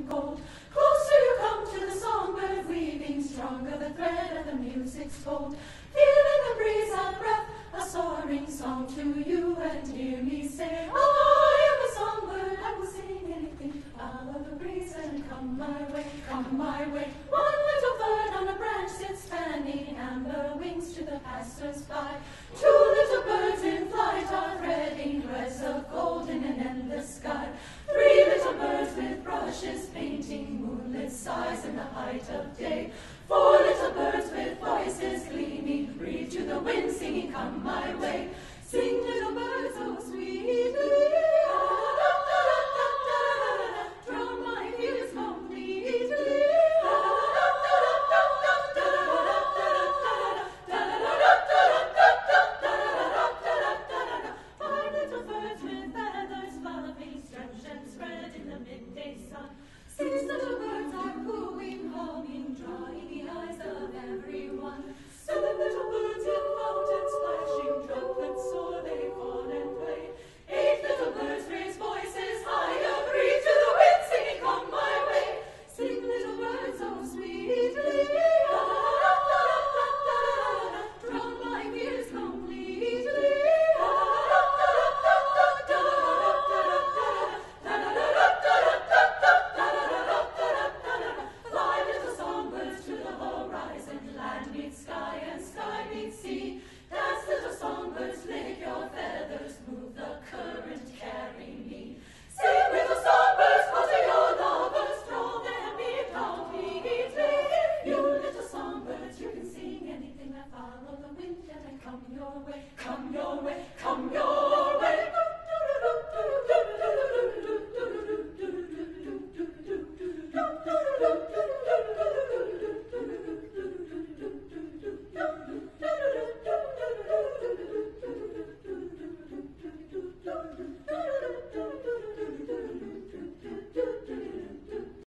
and gold. Closer you come to the songbird weaving, stronger the thread of the music's fold. Feel in the breeze and breath a soaring song to you, and hear me say, oh, I am a songbird, I will sing anything. Follow the breeze and come my way, come my way. One little bird on a branch sits fanning amber wings to the passers-by. Two little birds in flight are threading threads of gold in an endless sky. Three little birds with brushes painting moonlit skies in the height of day.